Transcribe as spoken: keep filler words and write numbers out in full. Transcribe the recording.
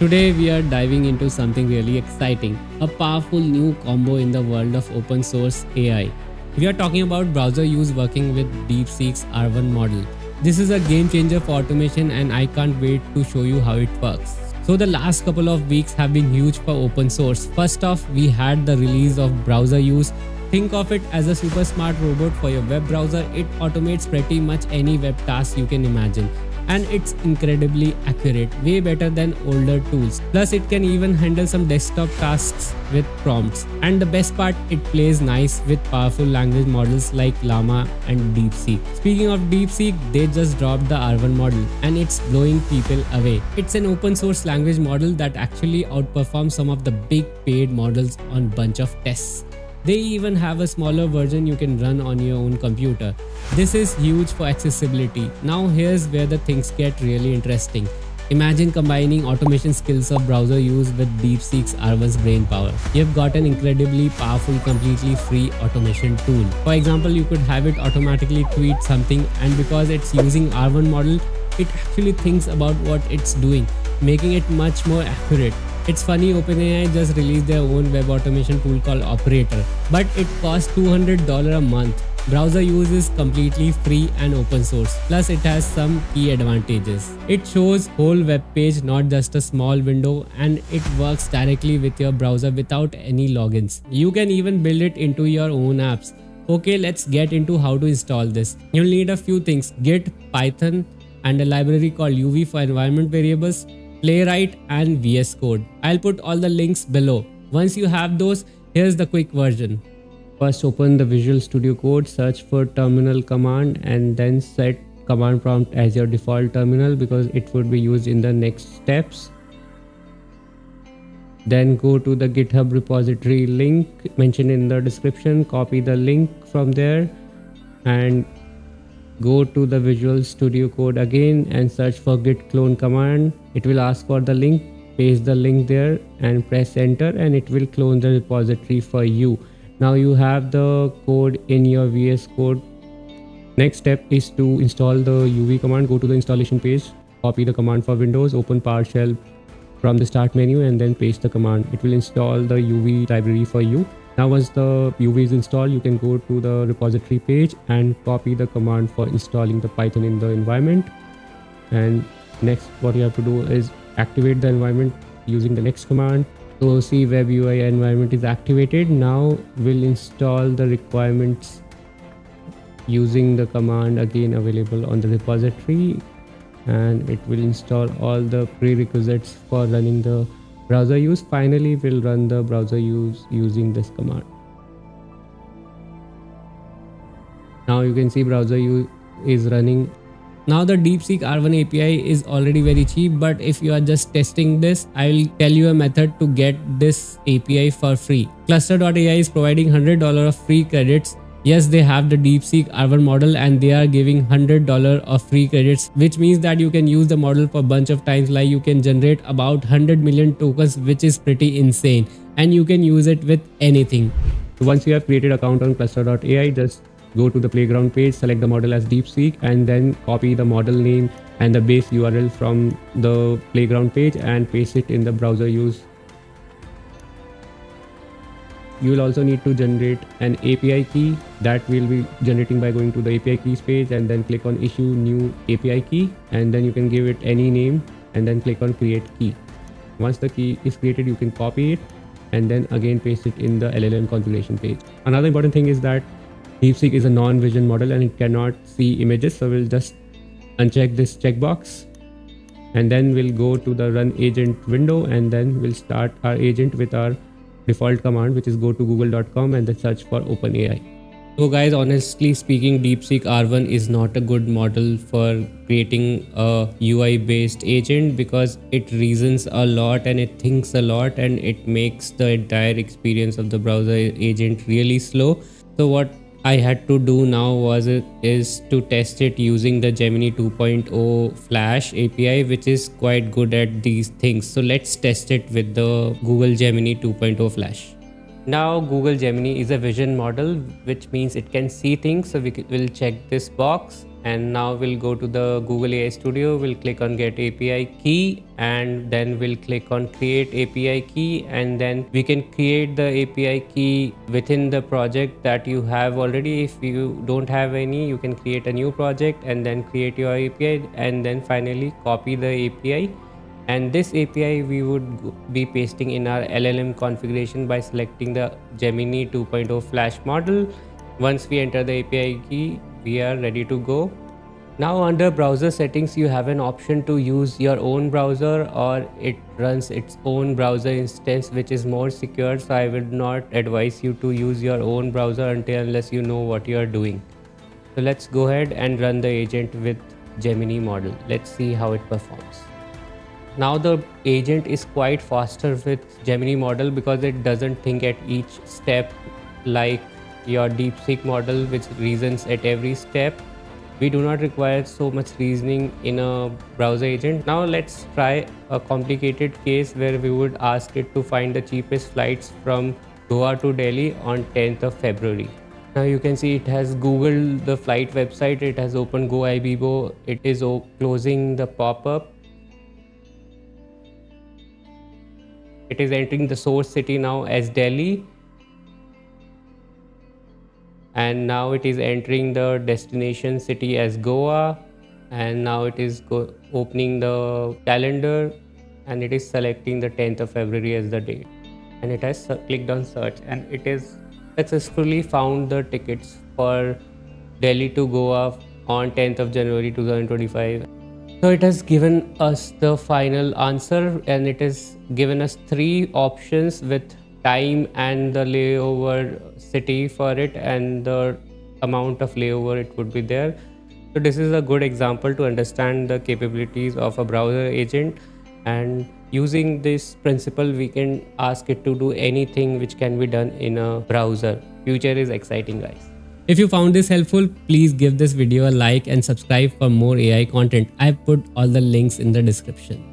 Today we are diving into something really exciting, a powerful new combo in the world of open source A I. We are talking about browser use working with DeepSeek's R one model. This is a game changer for automation and I can't wait to show you how it works. So the last couple of weeks have been huge for open source. First off, we had the release of browser use. Think of it as a super smart robot for your web browser. It automates pretty much any web task you can imagine. And it's incredibly accurate, way better than older tools. Plus, it can even handle some desktop tasks with prompts. And the best part, it plays nice with powerful language models like Llama and DeepSeek. Speaking of DeepSeek, they just dropped the R one model and it's blowing people away. It's an open source language model that actually outperforms some of the big paid models on a bunch of tests. They even have a smaller version you can run on your own computer. This is huge for accessibility. Now here's where the things get really interesting. Imagine combining automation skills of browser use with DeepSeek's R one's brain power. You've got an incredibly powerful, completely free automation tool. For example, you could have it automatically tweet something, and because it's using R one model, it actually thinks about what it's doing, making it much more accurate. It's funny, OpenAI just released their own web automation tool called Operator, but it costs two hundred dollars a month. Browser use is completely free and open source, plus it has some key advantages. It shows whole web page, not just a small window, and it works directly with your browser without any logins. You can even build it into your own apps. Okay, let's get into how to install this. You'll need a few things: Git, Python, and a library called U V for environment variables, Playwright, and V S Code. I'll put all the links below. Once you have those, here's the quick version. First, open the Visual Studio Code, search for terminal command, and then set command prompt as your default terminal because it would be used in the next steps. Then go to the GitHub repository link mentioned in the description, copy the link from there, and go to the Visual Studio Code again and search for git clone command. It will ask for the link, paste the link there and press enter, and it will clone the repository for you. Now you have the code in your V S Code. Next step is to install the U V command. Go to the installation page, copy the command for Windows, open PowerShell from the start menu and then paste the command. It will install the U V library for you. Now once the U V is installed, you can go to the repository page and copy the command for installing the Python in the environment. And next what you have to do is activate the environment using the next command. So see, web U I environment is activated. Now we'll install the requirements using the command again available on the repository, and it will install all the prerequisites for running the browser use. Finally, we'll run the browser use using this command. Now you can see browser use is running. Now the DeepSeek R one A P I is already very cheap, but if you are just testing this, I'll tell you a method to get this A P I for free. cluster dot A I is providing one hundred dollars of free credits. Yes, they have the DeepSeek R one model and they are giving one hundred dollars of free credits, which means that you can use the model for a bunch of times. Like you can generate about one hundred million tokens, which is pretty insane, and you can use it with anything. So once you have created an account on cluster dot A I, just go to the playground page, select the model as DeepSeek, and then copy the model name and the base U R L from the playground page and paste it in the browser use. You will also need to generate an A P I key that we'll be generating by going to the A P I keys page and then click on issue new A P I key, and then you can give it any name and then click on create key. Once the key is created, you can copy it and then again paste it in the L L M configuration page. Another important thing is that DeepSeek is a non-vision model and it cannot see images, so we'll just uncheck this checkbox and then we'll go to the run agent window, and then we'll start our agent with our default command, which is go to google dot com and then search for OpenAI. So guys, honestly speaking, DeepSeek R one is not a good model for creating a U I based agent because it reasons a lot and it thinks a lot, and it makes the entire experience of the browser agent really slow. So what I had to do now was is to test it using the Gemini two point oh Flash A P I, which is quite good at these things. So let's test it with the Google Gemini two point oh Flash. Now Google Gemini is a vision model, which means it can see things. So we will check this box, and now we'll go to the Google A I Studio. We'll click on Get A P I Key, and then we'll click on Create A P I Key, and then we can create the A P I key within the project that you have already. If you don't have any, you can create a new project and then create your A P I, and then finally copy the A P I. And this A P I we would be pasting in our L L M configuration by selecting the Gemini two point oh Flash model. Once we enter the A P I key, we are ready to go. Now under browser settings, you have an option to use your own browser, or it runs its own browser instance, which is more secure. So I would not advise you to use your own browser until unless you know what you are doing. So let's go ahead and run the agent with Gemini model. Let's see how it performs. Now the agent is quite faster with Gemini model because it doesn't think at each step like your DeepSeek model, which reasons at every step. We do not require so much reasoning in a browser agent. Now let's try a complicated case where we would ask it to find the cheapest flights from Goa to Delhi on tenth of February. Now you can see it has Googled the flight website, it has opened Goibibo, it is closing the pop-up. It is entering the source city now as Delhi. And now it is entering the destination city as Goa. And now it is go opening the calendar, and it is selecting the tenth of February as the date. And it has clicked on search, and it is successfully found the tickets for Delhi to Goa on tenth of January two thousand twenty-five. So it has given us the final answer, and it has given us three options with time and the layover city for it and the amount of layover it would be there. So this is a good example to understand the capabilities of a browser agent, and using this principle we can ask it to do anything which can be done in a browser. Future is exciting, guys. If you found this helpful, please give this video a like and subscribe for more A I content. I've put all the links in the description.